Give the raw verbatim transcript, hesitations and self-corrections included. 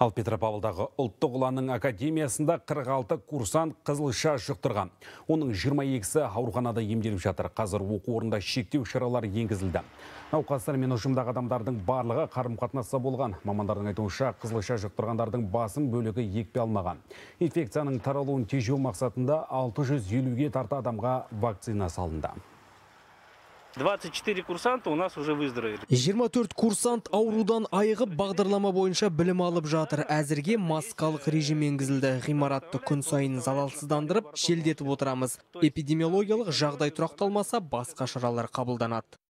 Ал Петропавлдағы Ұлттық ұланның академиясында қырық алты курсант қызылша жұқтырған. Оның жиырма екісі ауруханада емделіп жатыр. Қазір оқу орнында шектеу шаралары енгізілді. Науқастар мен ұжымдағы адамдардың барлығы қарым-қатынаста болған. Мамандардың айтуынша, қызылша жұқтырғандардың басым бөлігі екпе алмаған. Инфекцияның таралуын тежеу мақсатында алты жүз елуге тарта адамға вакцина салынды. двадцать четыре курсанта у нас уже выздоровели. жиырма төрт курсант аурудан айығып бағдарлама бойынша білім алып жатыр. Әзірге маскалық режим енгізілді. Ғимаратты күн сайын залалсыздандырып, шелдетіп отырамыз. Эпидемиологиялық жағдай тұрақталмаса, басқа шаралар қабылданады.